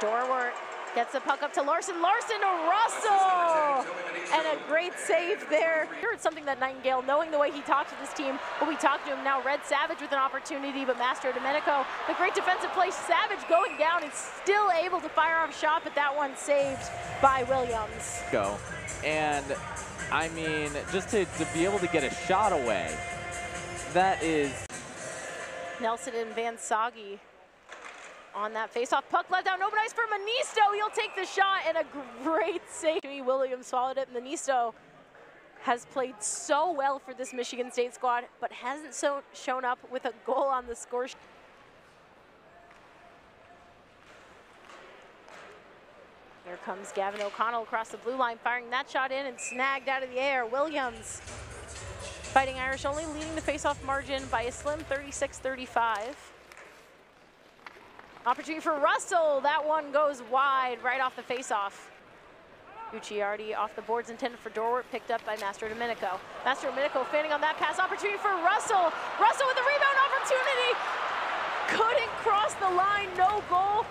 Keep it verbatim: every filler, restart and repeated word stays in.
Dorwart gets the puck up to Larson. Larson to Russell! And a great save there. It's something that Nightingale, knowing the way he talked to this team, but we talked to him now. Red Savage with an opportunity, but Master Domenico, the great defensive play. Savage going down and still able to fire off shot, but that one saved by Williams. Go. And I mean, just to, to be able to get a shot away, that is. Nelson and Van Soghi on that faceoff. Puck let down, open ice for Manisto. He'll take the shot and a great save. Williams swallowed it. Manisto has played so well for this Michigan State squad, but hasn't so shown up with a goal on the score sheet. There comes Gavin O'Connell across the blue line, firing that shot in and snagged out of the air. Williams, Fighting Irish, only leading the faceoff margin by a slim thirty-six thirty-five. Opportunity for Russell. That one goes wide right off the faceoff. Ucciardi off the boards, intended for Dorwart, picked up by Master Domenico. Master Domenico fanning on that pass. Opportunity for Russell. Russell with a rebound opportunity. Couldn't cross the line, no goal.